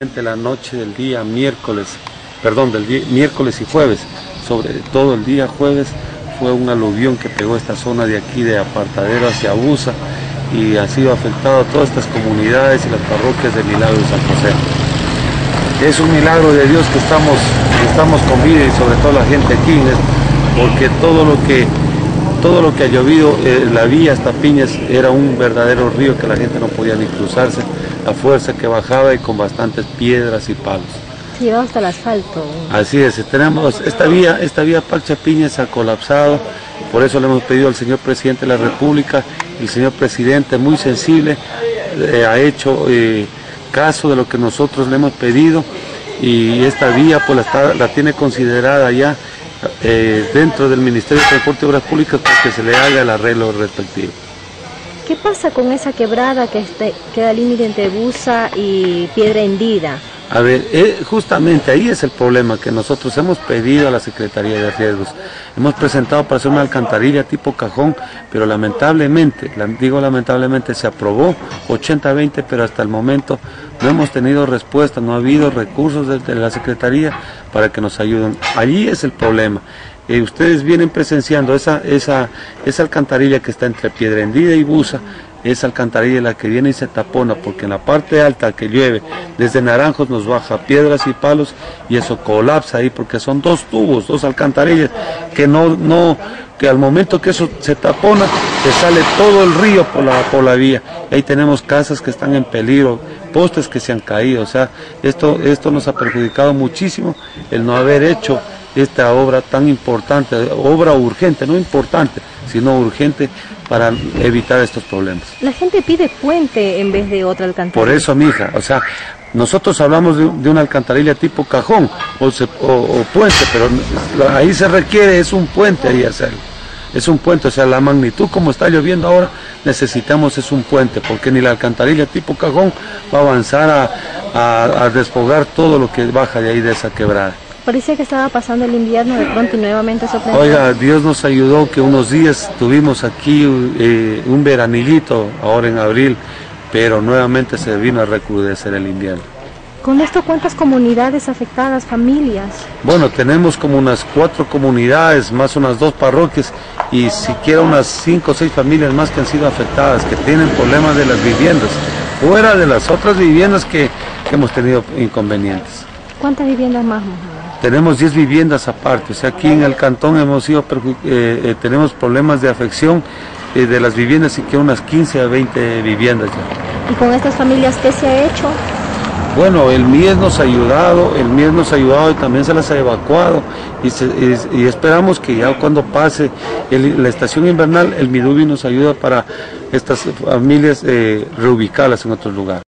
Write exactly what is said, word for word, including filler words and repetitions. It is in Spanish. Durante la noche del día miércoles, perdón, del día, miércoles y jueves, sobre todo el día jueves, fue un aluvión que pegó esta zona de aquí de Apartadero hacia Abusa y ha sido afectado a todas estas comunidades y las parroquias de Milagro de San José. Es un milagro de Dios que estamos, que estamos con vida y sobre todo la gente aquí, porque todo lo que, todo lo que ha llovido, eh, la vía hasta Piñas era un verdadero río que la gente no podía ni cruzarse. La fuerza que bajaba y con bastantes piedras y palos. Llevaba hasta el asfalto. Así es, tenemos esta vía, esta vía Paccha-Piñas ha colapsado, por eso le hemos pedido al señor presidente de la República. El señor presidente, muy sensible, eh, ha hecho eh, caso de lo que nosotros le hemos pedido y esta vía pues la, está, la tiene considerada ya eh, dentro del Ministerio de Transporte y Obras Públicas para que se le haga el arreglo respectivo. ¿Qué pasa con esa quebrada que este, queda límite entre Abusa y Piedra Hendida? A ver, eh, justamente ahí es el problema que nosotros hemos pedido a la Secretaría de Riesgos. Hemos presentado para hacer una alcantarilla tipo cajón, pero lamentablemente, la, digo lamentablemente, se aprobó ochenta veinte, pero hasta el momento no hemos tenido respuesta, no ha habido recursos desde la Secretaría para que nos ayuden. Allí es el problema. Eh, ustedes vienen presenciando esa, esa, esa alcantarilla que está entre Piedra Hendida y Abusa, esa alcantarilla la que viene y se tapona, porque en la parte alta que llueve, desde Naranjos nos baja piedras y palos y eso colapsa ahí, porque son dos tubos, dos alcantarillas, que no, no, que al momento que eso se tapona, se sale todo el río por la, por la vía. Ahí tenemos casas que están en peligro, postes que se han caído, o sea, esto, esto nos ha perjudicado muchísimo el no haber hecho esta obra tan importante, obra urgente, no importante, sino urgente para evitar estos problemas. La gente pide puente en vez de otra alcantarilla. Por eso, mija, o sea, nosotros hablamos de, de una alcantarilla tipo cajón o, se, o, o puente, pero la, ahí se requiere, es un puente ahí hacerlo. Es un puente, o sea, la magnitud como está lloviendo ahora, necesitamos es un puente, porque ni la alcantarilla tipo cajón va a avanzar a, a, a desfogar todo lo que baja de ahí de esa quebrada. Parecía que estaba pasando el invierno, de pronto nuevamente sorprendió. Oiga, Dios nos ayudó que unos días tuvimos aquí eh, un veranillito, ahora en abril, pero nuevamente se vino a recrudecer el invierno. ¿Con esto cuántas comunidades afectadas, familias? Bueno, tenemos como unas cuatro comunidades, más unas dos parroquias, y siquiera unas cinco o seis familias más que han sido afectadas, que tienen problemas de las viviendas, fuera de las otras viviendas que, que hemos tenido inconvenientes. ¿Cuántas viviendas más, mujer? Tenemos diez viviendas aparte, o sea, aquí en el cantón hemos sido eh, eh, tenemos problemas de afección eh, de las viviendas y que unas quince a veinte viviendas ya. ¿Y con estas familias qué se ha hecho? Bueno, el MIES nos ha ayudado, el MIES nos ha ayudado y también se las ha evacuado y, se, y, y esperamos que ya cuando pase el, la estación invernal, el MIDUVI nos ayuda para estas familias eh, reubicarlas en otro lugar.